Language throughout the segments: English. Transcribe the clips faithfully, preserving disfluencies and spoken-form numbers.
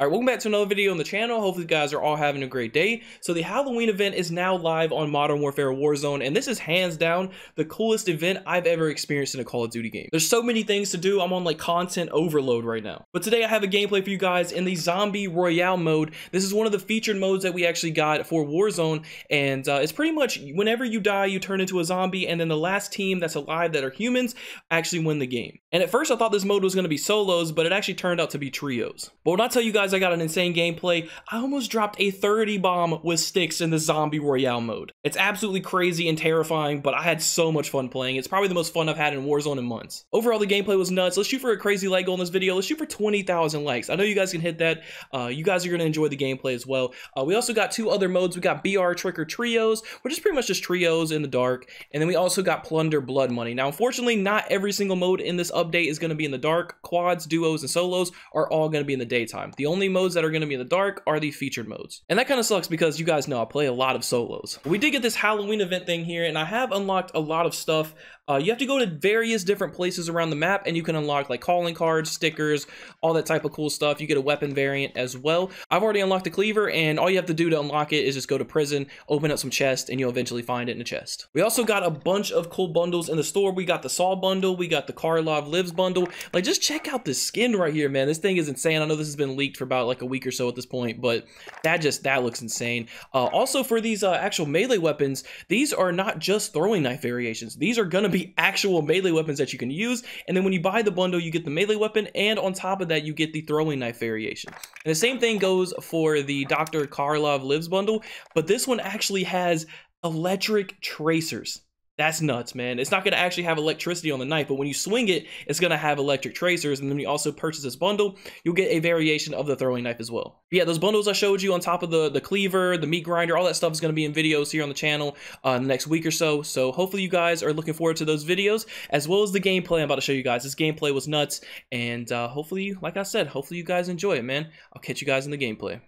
All right, welcome back to another video on the channel. Hopefully you guys are all having a great day. So the Halloween event is now live on Modern Warfare Warzone, and this is hands down the coolest event I've ever experienced in a Call of Duty game. There's so many things to do. I'm on like content overload right now. But today I have a gameplay for you guys in the Zombie Royale mode. This is one of the featured modes that we actually got for Warzone, and uh, it's pretty much whenever you die, you turn into a zombie, and then the last team that's alive that are humans actually win the game. And at first I thought this mode was going to be solos, but it actually turned out to be trios. But when I tell you guys I got an insane gameplay, I almost dropped a thirty bomb with sticks in the Zombie Royale mode. It's absolutely crazy and terrifying, but I had so much fun playing. It's probably the most fun I've had in Warzone in months. Overall, the gameplay was nuts. Let's shoot for a crazy like goal in this video. Let's shoot for twenty thousand likes. I know you guys can hit that. Uh, you guys are going to enjoy the gameplay as well. Uh, we also got two other modes. We got B R Trick or Trios, which is pretty much just trios in the dark. And then we also got Plunder Blood Money. Now, unfortunately, not every single mode in this update is going to be in the dark. Quads, duos, and solos are all going to be in the daytime. The only Only modes that are going to be in the dark are the featured modes, and that kind of sucks because you guys know I play a lot of solos. We did get this Halloween event thing here, and I have unlocked a lot of stuff. Uh, you have to go to various different places around the map, and you can unlock like calling cards, stickers, all that type of cool stuff. You get a weapon variant as well. I've already unlocked the cleaver, and all you have to do to unlock it is just go to prison, open up some chests, and you'll eventually find it in a chest. We also got a bunch of cool bundles in the store. We got the Saw bundle, we got the Karlov Lives bundle. Like, just check out this skin right here, man. This thing is insane. I know this has been leaked for about like a week or so at this point, but that just that looks insane. Uh, also, for these uh, actual melee weapons, these are not just throwing knife variations. These are gonna be actual melee weapons that you can use, and then when you buy the bundle you get the melee weapon, and on top of that you get the throwing knife variation. And the same thing goes for the Doctor Karlov Lives bundle, but this one actually has electric tracers. That's nuts, man. It's not going to actually have electricity on the knife, but when you swing it, it's going to have electric tracers. And then you also purchase this bundle, you'll get a variation of the throwing knife as well. But yeah, those bundles I showed you on top of the, the cleaver, the meat grinder, all that stuff is going to be in videos here on the channel uh, in the next week or so. So hopefully you guys are looking forward to those videos as well as the gameplay I'm about to show you guys. This gameplay was nuts. And uh, hopefully, like I said, hopefully you guys enjoy it, man. I'll catch you guys in the gameplay.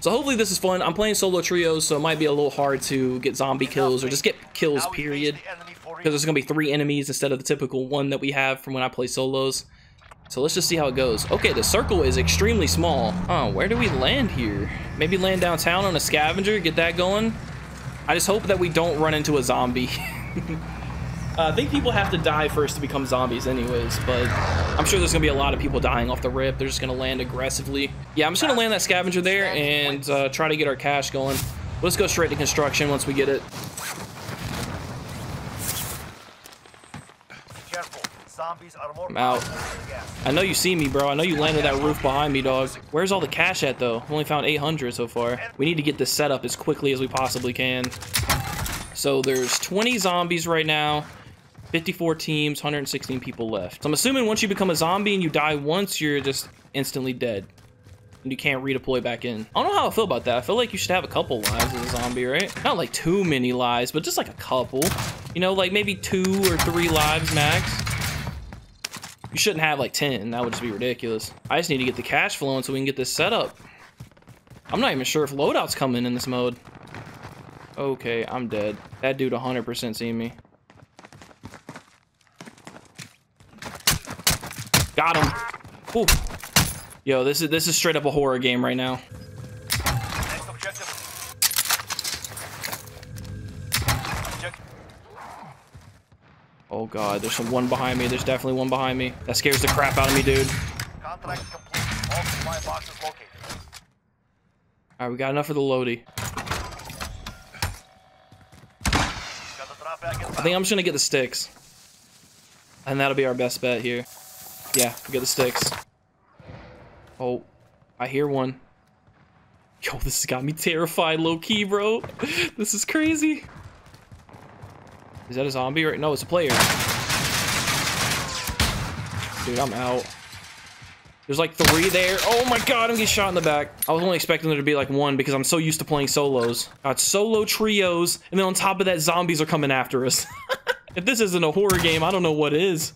So hopefully this is fun. I'm playing solo trios, so it might be a little hard to get zombie kills or just get kills, period. Because there's going to be three enemies instead of the typical one that we have from when I play solos. So let's just see how it goes. Okay, the circle is extremely small. Oh, where do we land here? Maybe land downtown on a scavenger, get that going. I just hope that we don't run into a zombie. uh, I think people have to die first to become zombies anyways, but I'm sure there's going to be a lot of people dying off the rip. They're just going to land aggressively. Yeah, I'm just going to land that scavenger there and uh, try to get our cash going. Let's go straight to construction once we get it. I'm out. I know you see me, bro. I know you landed that roof behind me, dog. Where's all the cash at, though? I've only found eight hundred so far. We need to get this set up as quickly as we possibly can. So there's twenty zombies right now. fifty-four teams, one hundred sixteen people left. So I'm assuming once you become a zombie and you die once, you're just instantly dead. And you can't redeploy back in. I don't know how I feel about that. I feel like you should have a couple lives as a zombie, right? Not like too many lives, but just like a couple. You know, like maybe two or three lives max. You shouldn't have like ten. That would just be ridiculous. I just need to get the cash flowing so we can get this set up. I'm not even sure if loadout's coming in this mode. Okay, I'm dead. That dude one hundred percent seen me. Got him. Ooh. Yo, this is this is straight up a horror game right now. Next objective. Oh god, there's some one behind me. There's definitely one behind me. That scares the crap out of me, dude. Contract complete. All supply boxes located. Alright, we got enough for the loady. I think I'm just gonna get the sticks. And that'll be our best bet here. Yeah, we got the sticks. Oh, I hear one. Yo, this has got me terrified, low-key, bro. This is crazy. Is that a zombie? Right? No, it's a player. Dude, I'm out. There's like three there. Oh my god, I'm getting shot in the back. I was only expecting there to be like one because I'm so used to playing solos. Got solo trios, and then on top of that, zombies are coming after us. If this isn't a horror game, I don't know what is.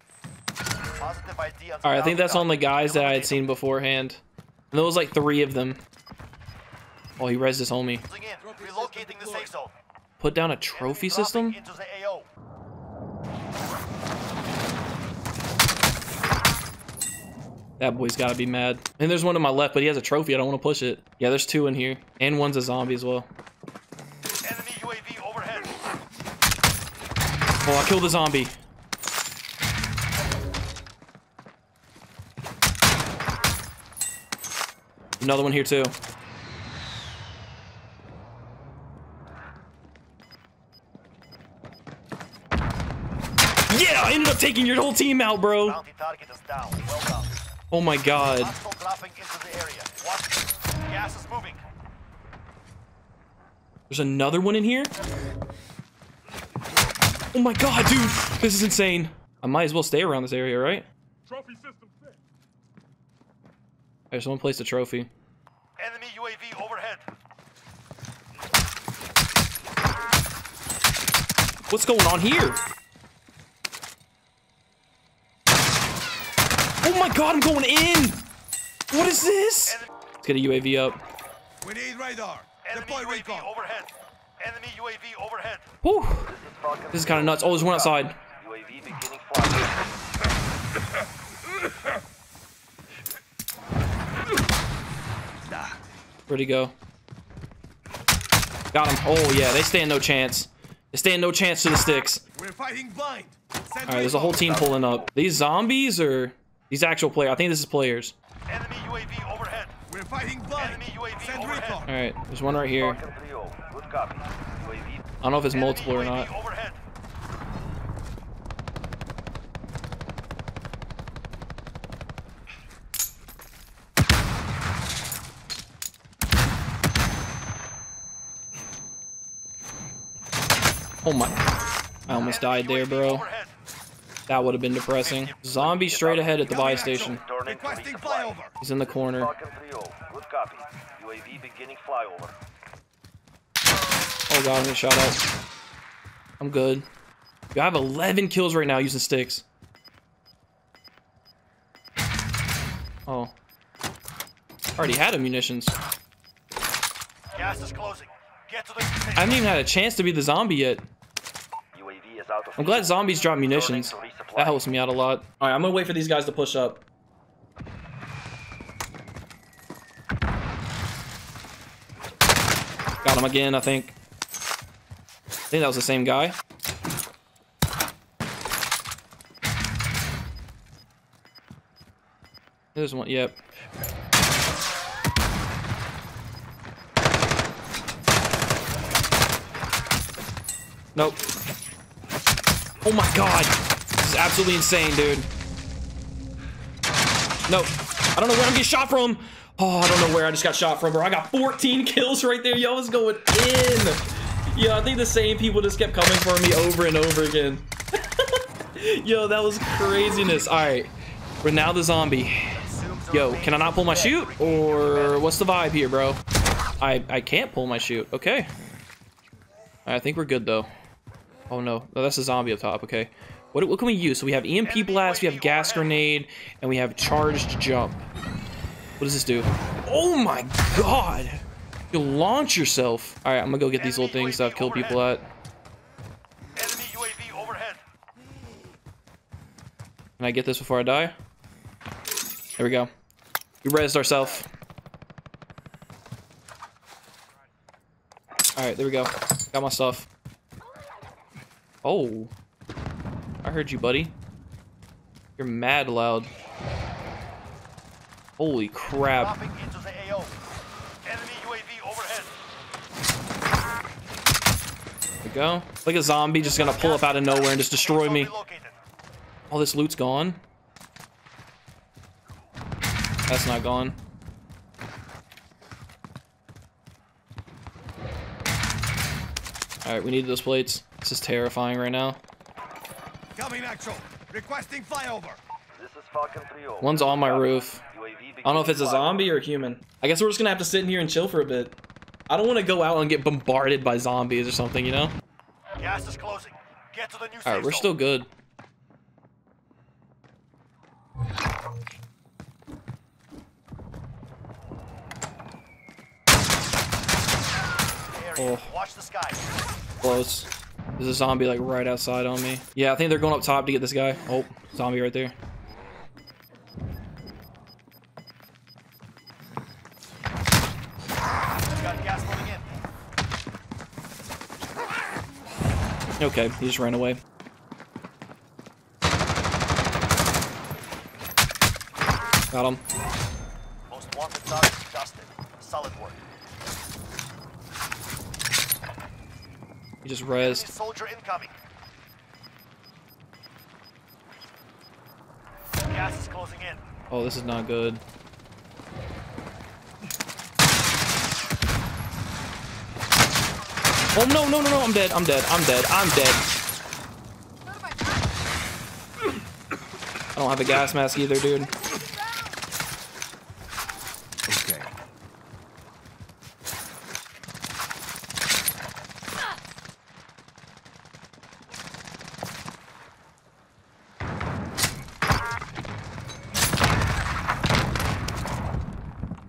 All right, I think that's on the guys that I had seen beforehand. And there was like three of them. Oh, he rezzed his homie. Put down a trophy system? That boy's got to be mad. And there's one to my left, but he has a trophy. I don't want to push it. Yeah, there's two in here. And one's a zombie as well. Enemy U A V overhead. Oh, I killed the zombie. Another one here too. Yeah, I ended up taking your whole team out, bro. Oh my god. There's another one in here? Oh my god, dude. This is insane. I might as well stay around this area, right? Trophy system. Alright, someone placed a trophy. Enemy U A V overhead. What's going on here? Oh my god, I'm going in! What is this? Let's get a U A V up. We need radar. Deploy recon. Overhead. Enemy U A V overhead. Whew. This is kind of nuts. Oh, there's one outside. U A V beginning flight. Where'd he go? Got him. Oh yeah, they stand no chance. They stand no chance to the sticks. We're fighting blind. All right, there's a whole team pulling up. These zombies or these actual players? I think this is players. Enemy U A V overhead. We're fighting blind. Enemy U A V overhead. All right, there's one right here. I don't know if it's multiple or not. Oh my, I almost died there, bro. That would have been depressing. Zombie straight ahead at the buy station. He's in the corner. Oh god, I'm getting shot out. I'm good. I have eleven kills right now using sticks. Oh. I already had ammunitions. Gas is closing. I haven't even had a chance to be the zombie yet. I'm glad zombies drop munitions. That helps me out a lot. All right, I'm gonna wait for these guys to push up. Got him again, I think. I think that was the same guy. There's one, yep. Nope. Oh my god. This is absolutely insane, dude. Nope. I don't know where I'm getting shot from. Oh, I don't know where I just got shot from, bro. I got fourteen kills right there. Yo, it's going in. Yo, I think the same people just kept coming for me over and over again. Yo, that was craziness. All right. We're now the zombie. Yo, can I not pull my chute? Or what's the vibe here, bro? I, I can't pull my chute. Okay. All right, I think we're good, though. Oh no, no, that's a zombie up top, okay. What, what can we use? So we have E M P blast, we have gas grenade, and we have charged jump. What does this do? Oh my god! You launch yourself. All right, I'm gonna go get these little things that I've killed people at. Enemy U A V overhead. Can I get this before I die? There we go. We rezzed ourselves. All right, there we go. Got my stuff. Oh, I heard you, buddy. You're mad loud. Holy crap. There we go. Like a zombie just gonna pull up out of nowhere and just destroy me. All this loot's gone. That's not gone. All right, we need those plates. This is terrifying right now. Coming actual. Requesting flyover. This is Falcon three oh. One's on my roof. I don't know if it's a zombie or a human. I guess we're just gonna have to sit in here and chill for a bit. I don't want to go out and get bombarded by zombies or something, you know? Gas is closing. Get to the new safe zone. All right, we're still good. Oh. Watch the sky. Close. There's a zombie like right outside on me. Yeah, I think they're going up top to get this guy. Oh, zombie right there. Got gas moving in. Okay, he just ran away. Got him. Most wanted target dusted. Solid work. He just rezzed. Soldier incoming. Gas is closing in. Oh, this is not good. Oh no no no no! I'm dead! I'm dead! I'm dead! I'm dead! I don't have a gas mask either, dude. Okay.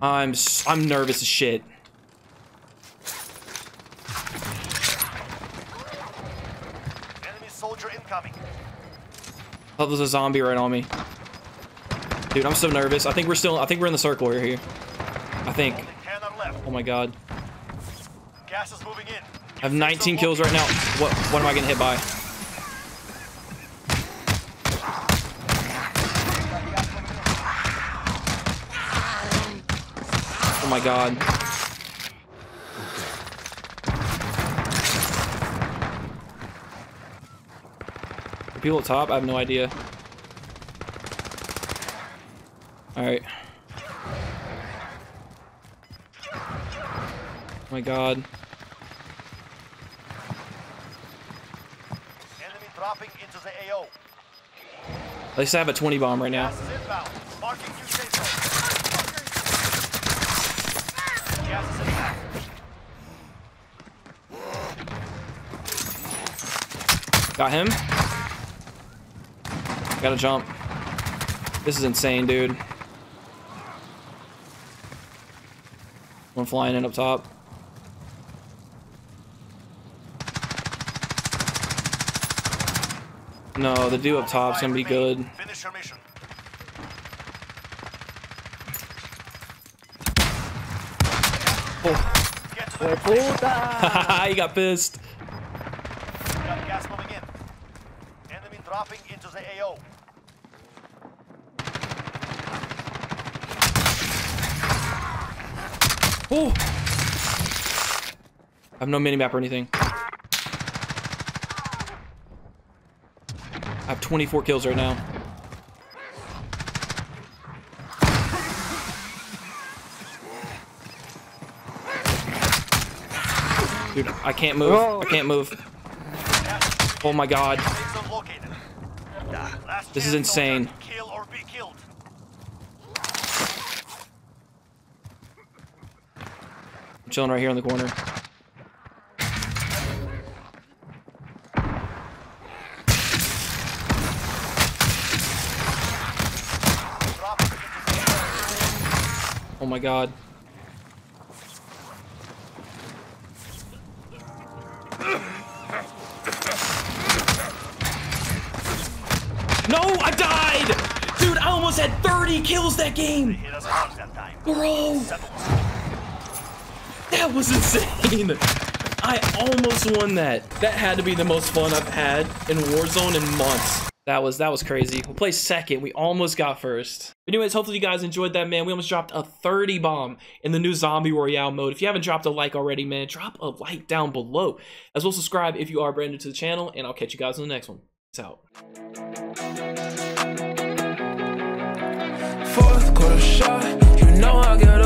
I'm I'm nervous as shit. I thought there was a zombie right on me. Dude, I'm so nervous. I think we're still I think we're in the circle right here. I think. Oh my god. Gas is moving in. I have nineteen kills right now. What what am I getting hit by? Oh my god. People at top? I have no idea. Alright. Oh my god. Enemy dropping into the A O. At least I have a twenty bomb right now. Got him. Gotta jump. This is insane, dude. One flying in up top. No, the dude up top's gonna be good. Finish your mission. Oh. He got pissed. Got gas moving in. Enemy dropping into the A O. Oh! I have no minimap or anything. I have twenty-four kills right now. Dude, I can't move. I can't move. Oh my god. This is insane. Chilling right here in the corner. Oh my god. No, I died! Dude, I almost had thirty kills that game! Bro! That was insane! I almost won that. That had to be the most fun I've had in Warzone in months. That was that was crazy. We played second. We almost got first. Anyways, hopefully you guys enjoyed that, man. We almost dropped a thirty bomb in the new Zombie Royale mode. If you haven't dropped a like already, man, drop a like down below. As well, subscribe if you are brand new to the channel, and I'll catch you guys in the next one. Peace out. Fourth quarter shot, you know I got